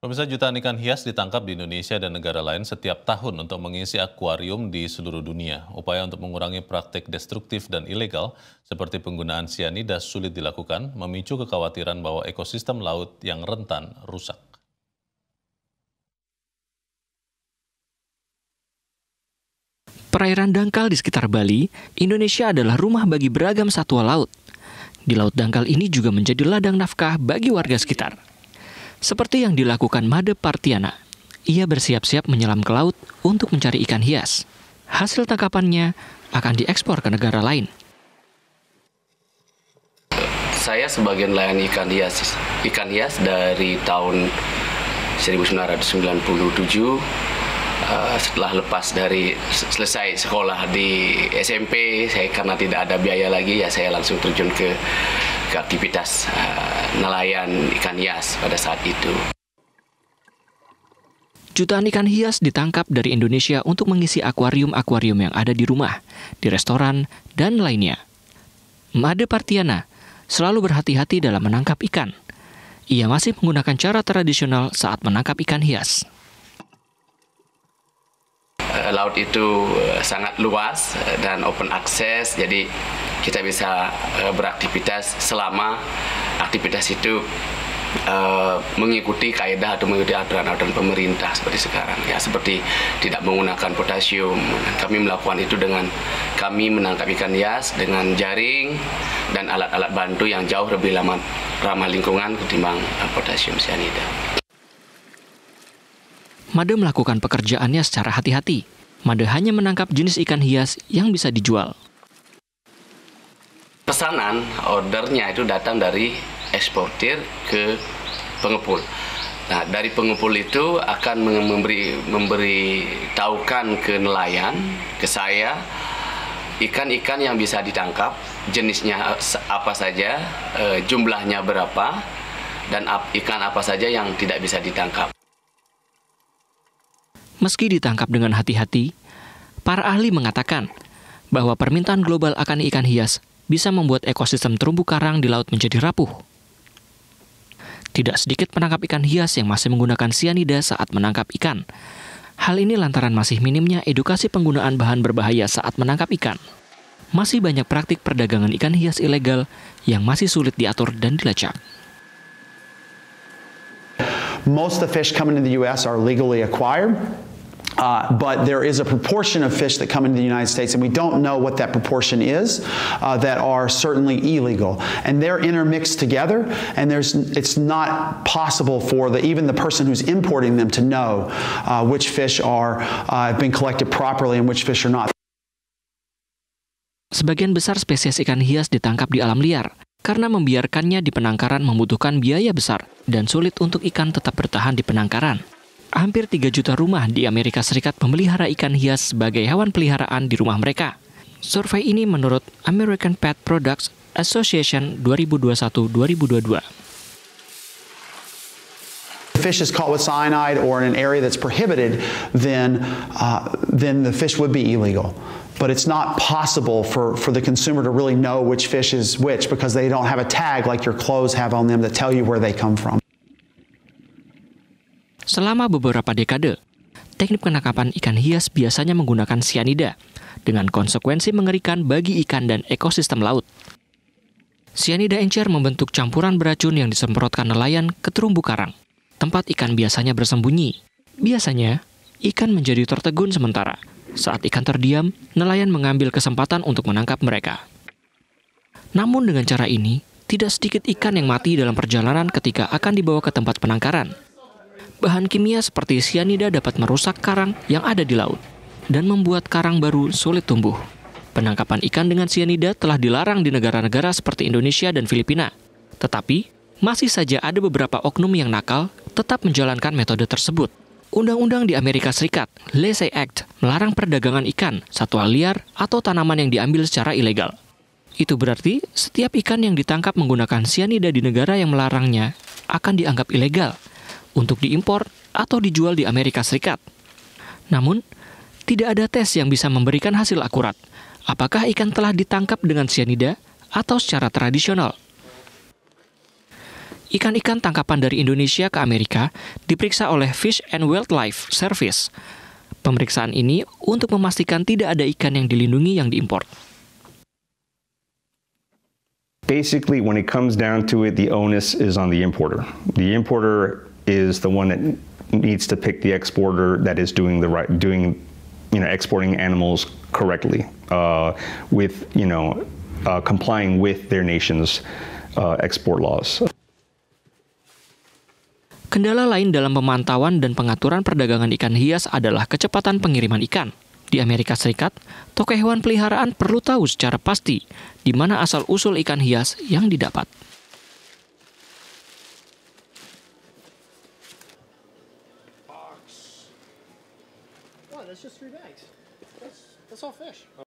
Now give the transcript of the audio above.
Pemirsa, jutaan ikan hias ditangkap di Indonesia dan negara lain setiap tahun untuk mengisi akuarium di seluruh dunia. Upaya untuk mengurangi praktik destruktif dan ilegal seperti penggunaan sianida sulit dilakukan, memicu kekhawatiran bahwa ekosistem laut yang rentan rusak. Perairan dangkal di sekitar Bali, Indonesia adalah rumah bagi beragam satwa laut. Di laut dangkal ini juga menjadi ladang nafkah bagi warga sekitar. Seperti yang dilakukan Made Partiana, ia bersiap-siap menyelam ke laut untuk mencari ikan hias. Hasil tangkapannya akan diekspor ke negara lain. Saya sebagai nelayan ikan hias dari tahun 1997 setelah selesai sekolah di SMP, saya karena tidak ada biaya lagi, ya saya langsung terjun ke aktivitas nelayan ikan hias pada saat itu. Jutaan ikan hias ditangkap dari Indonesia untuk mengisi akuarium-akuarium yang ada di rumah, di restoran, dan lainnya. Made Partiana selalu berhati-hati dalam menangkap ikan. Ia masih menggunakan cara tradisional saat menangkap ikan hias. Laut itu sangat luas dan open access, jadi kita bisa beraktivitas selama aktivitas itu mengikuti kaidah atau mengikuti aturan-aturan pemerintah seperti sekarang. Ya, seperti tidak menggunakan potasium. Kami melakukan itu dengan kami menangkap ikan hias dengan jaring dan alat-alat bantu yang jauh lebih ramah lingkungan ketimbang potasium sianida. Made melakukan pekerjaannya secara hati-hati. Made hanya menangkap jenis ikan hias yang bisa dijual. Pesanan, ordernya itu datang dari eksportir ke pengepul. Nah, dari pengepul itu akan memberi tahukan ke nelayan, ke saya, ikan-ikan yang bisa ditangkap, jenisnya apa saja, jumlahnya berapa, dan ikan apa saja yang tidak bisa ditangkap. Meski ditangkap dengan hati-hati, para ahli mengatakan bahwa permintaan global akan ikan hias bisa membuat ekosistem terumbu karang di laut menjadi rapuh. Tidak sedikit penangkap ikan hias yang masih menggunakan sianida saat menangkap ikan. Hal ini lantaran masih minimnya edukasi penggunaan bahan berbahaya saat menangkap ikan. Masih banyak praktik perdagangan ikan hias ilegal yang masih sulit diatur dan dilacak. Most of the fish coming to the US are legally acquired. But there is a proportion of fish that come into the United States, and we don't know what that proportion is, that are certainly illegal. And they're intermixed together, and it's not possible for even the person who's importing them to know which fish have been collected properly and which fish are not. Sebagian besar spesies ikan hias ditangkap di alam liar, karena membiarkannya di penangkaran membutuhkan biaya besar dan sulit untuk ikan tetap bertahan di penangkaran. Hampir 3 juta rumah di Amerika Serikat memelihara ikan hias sebagai hewan peliharaan di rumah mereka. Survei ini menurut American Pet Products Association 2021-2022. If fish is caught with cyanide or in an area that's prohibited, then the fish would be illegal. But it's not possible for the consumer to really know which fish is which because they don't have a tag like your clothes have on them that tell you where they come from. Selama beberapa dekade, teknik penangkapan ikan hias biasanya menggunakan sianida, dengan konsekuensi mengerikan bagi ikan dan ekosistem laut. Sianida encer membentuk campuran beracun yang disemprotkan nelayan ke terumbu karang, tempat ikan biasanya bersembunyi. Biasanya, ikan menjadi tertegun sementara. Saat ikan terdiam, nelayan mengambil kesempatan untuk menangkap mereka. Namun dengan cara ini, tidak sedikit ikan yang mati dalam perjalanan ketika akan dibawa ke tempat penangkaran. Bahan kimia seperti sianida dapat merusak karang yang ada di laut dan membuat karang baru sulit tumbuh. Penangkapan ikan dengan sianida telah dilarang di negara-negara seperti Indonesia dan Filipina. Tetapi, masih saja ada beberapa oknum yang nakal tetap menjalankan metode tersebut. Undang-undang di Amerika Serikat, Lacey Act, melarang perdagangan ikan, satwa liar, atau tanaman yang diambil secara ilegal. Itu berarti setiap ikan yang ditangkap menggunakan sianida di negara yang melarangnya akan dianggap ilegal untuk diimpor atau dijual di Amerika Serikat. Namun, tidak ada tes yang bisa memberikan hasil akurat. Apakah ikan telah ditangkap dengan sianida atau secara tradisional? Ikan-ikan tangkapan dari Indonesia ke Amerika diperiksa oleh Fish and Wildlife Service. Pemeriksaan ini untuk memastikan tidak ada ikan yang dilindungi yang diimpor. Basically, when it comes down to it, the onus is on the importer. The importer is the one that needs to pick the exporter that is doing the right, exporting animals correctly, with complying with their nation's export laws. Kendala lain dalam pemantauan dan pengaturan perdagangan ikan hias adalah kecepatan pengiriman ikan. Di Amerika Serikat, toko hewan peliharaan perlu tahu secara pasti di mana asal-usul ikan hias yang didapat. Wow, that's just 3 bags. That's all fish.